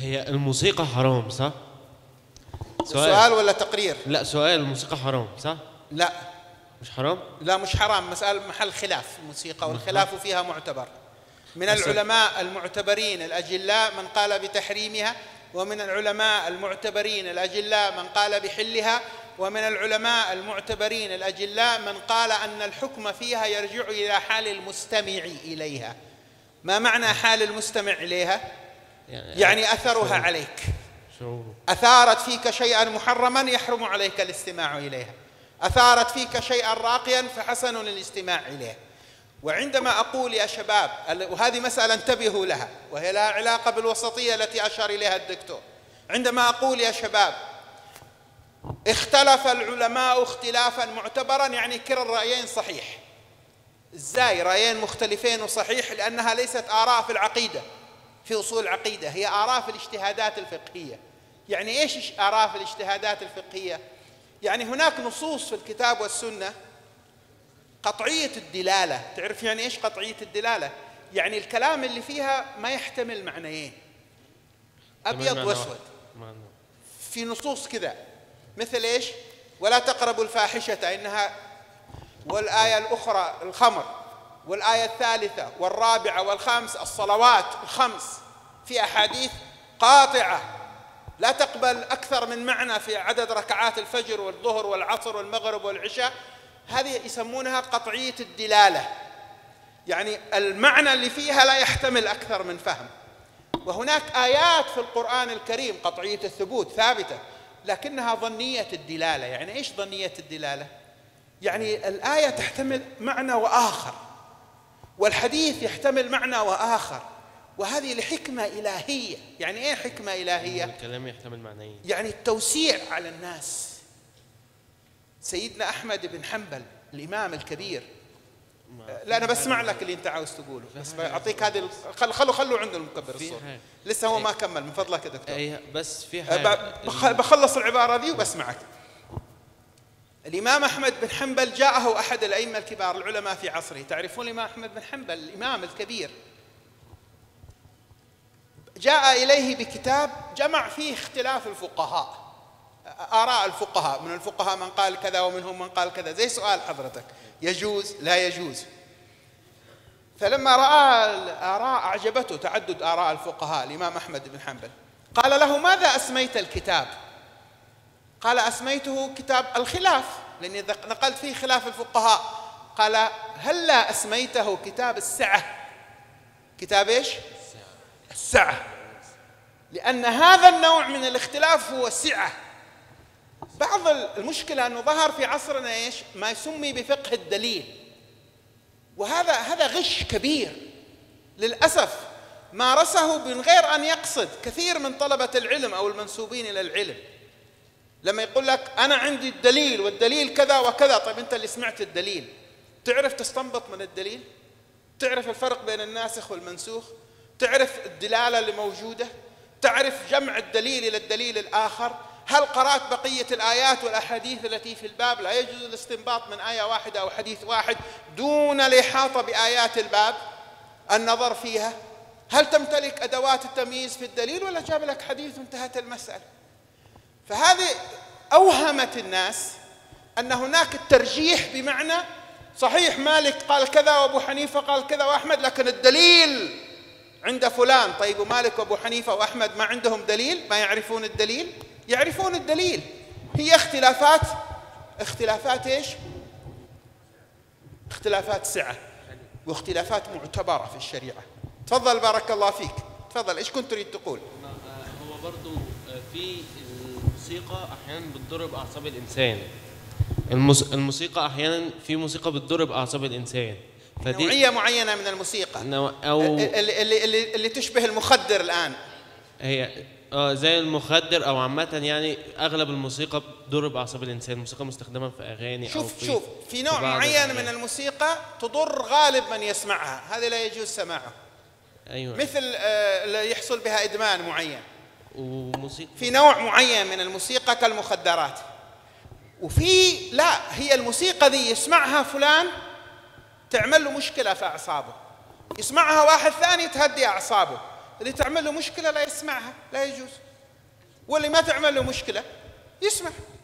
هي الموسيقى حرام صح؟ سؤال ولا تقرير؟ لا سؤال. الموسيقى حرام صح؟ لا. مش حرام؟ لا مش حرام، مسألة محل خلاف الموسيقى، والخلاف فيها معتبر. من العلماء المعتبرين الأجلاء من قال بتحريمها، ومن العلماء المعتبرين الأجلاء من قال بحلها، ومن العلماء المعتبرين الأجلاء من قال أن الحكم فيها يرجع إلى حال المستمع إليها. ما معنى حال المستمع إليها؟ يعني أثرها عليك، أثارت فيك شيئا محرما يحرم عليك الاستماع إليها، أثارت فيك شيئا راقيا فحسن الاستماع إليه. وعندما أقول يا شباب، وهذه مسألة انتبهوا لها وهي لها علاقة بالوسطية التي أشار إليها الدكتور، عندما أقول يا شباب اختلف العلماء اختلافا معتبرا، يعني كلا الرأيين صحيح. إزاي رأيين مختلفين وصحيح؟ لأنها ليست آراء في العقيدة، في أصول العقيدة، هي آراء في الاجتهادات الفقهية. يعني إيش آراء في الاجتهادات الفقهية؟ يعني هناك نصوص في الكتاب والسنة قطعية الدلالة. تعرف يعني إيش قطعية الدلالة؟ يعني الكلام اللي فيها ما يحتمل معنيين، أبيض وأسود، في نصوص كذا. مثل إيش؟ ولا تقربوا الفاحشة إنها، والآية الأخرى الخمر، والآية الثالثة والرابعة والخامسة الصلوات الخمس، في أحاديث قاطعة لا تقبل أكثر من معنى في عدد ركعات الفجر والظهر والعصر والمغرب والعشاء. هذه يسمونها قطعية الدلالة، يعني المعنى اللي فيها لا يحتمل أكثر من فهم. وهناك آيات في القرآن الكريم قطعية الثبوت ثابتة، لكنها ظنية الدلالة. يعني إيش ظنية الدلالة؟ يعني الآية تحتمل معنى وآخر، والحديث يحتمل معنى وآخر، وهذه لحكمة إلهية. يعني إيه حكمة إلهية؟ الكلام يحتمل معنيين، يعني التوسيع على الناس. سيدنا أحمد بن حنبل الإمام الكبير، لا أنا بسمع لك اللي أنت عاوز تقوله، بس أعطيك هذه. خلوا عنده المكبر الصوت، لسه هو ما كمل، من فضلك يا دكتور. أيها بس في حاجة بخلص العبارة دي وبسمعك. الإمام أحمد بن حنبل جاءه أحد الأئمة الكبار العلماء في عصره، تعرفون الإمام أحمد بن حنبل الإمام الكبير، جاء إليه بكتاب جمع فيه اختلاف الفقهاء، آراء الفقهاء. من الفقهاء من قال كذا، ومنهم من قال كذا، زي سؤال حضرتك يجوز لا يجوز. فلما رأى الآراء أعجبته تعدد آراء الفقهاء الإمام أحمد بن حنبل، قال له ماذا أسميت الكتاب؟ قال أسميته كتاب الخلاف، لأني نقلت فيه خلاف الفقهاء. قال هل لا أسميته كتاب السعة؟ كتاب إيش؟ السعة، لأن هذا النوع من الاختلاف هو السعة. بعض المشكلة أنه ظهر في عصرنا إيش؟ ما يسمي بفقه الدليل، وهذا غش كبير للأسف مارسه من غير أن يقصد كثير من طلبة العلم أو المنسوبين إلى العلم. لما يقول لك أنا عندي الدليل والدليل كذا وكذا، طيب أنت اللي سمعت الدليل تعرف تستنبط من الدليل؟ تعرف الفرق بين الناسخ والمنسوخ؟ تعرف الدلالة اللي موجودة؟ تعرف جمع الدليل إلى الدليل الآخر؟ هل قرأت بقية الآيات والأحاديث التي في الباب؟ لا يجوز الاستنباط من آية واحدة أو حديث واحد دون الإحاطة بآيات الباب، النظر فيها. هل تمتلك أدوات التمييز في الدليل، ولا جاب لك حديث وانتهت المسألة؟ فهذه أوهمت الناس أن هناك الترجيح، بمعنى صحيح مالك قال كذا وأبو حنيفة قال كذا وأحمد، لكن الدليل عند فلان. طيب ومالك وأبو حنيفة وأحمد ما عندهم دليل؟ ما يعرفون الدليل؟ يعرفون الدليل. هي اختلافات إيش؟ اختلافات سعة، واختلافات معتبرة في الشريعة. تفضل بارك الله فيك، تفضل. إيش كنت تريد تقول؟ هو برضو في الموسيقى أحيانا بتضرب أعصاب الإنسان، الموسيقى أحيانا في موسيقى بتضرب أعصاب الإنسان، نوعية معينة من الموسيقى اللي تشبه المخدر الآن، هي زي المخدر او عامه. يعني اغلب الموسيقى بتضرب اعصاب الانسان، موسيقى مستخدمه في اغاني او في في نوع معين من الموسيقى تضر غالب من يسمعها، هذه لا يجوز سماعه. ايوه مثل يحصل بها ادمان معين، وموسيقى في نوع معين من الموسيقى كالمخدرات. وفي لا، هي الموسيقى دي يسمعها فلان تعمل له مشكله في اعصابه، يسمعها واحد ثاني تهدي اعصابه، اللي تعمل له مشكلة لا يسمعها لا يجوز، واللي ما تعمل له مشكلة يسمع.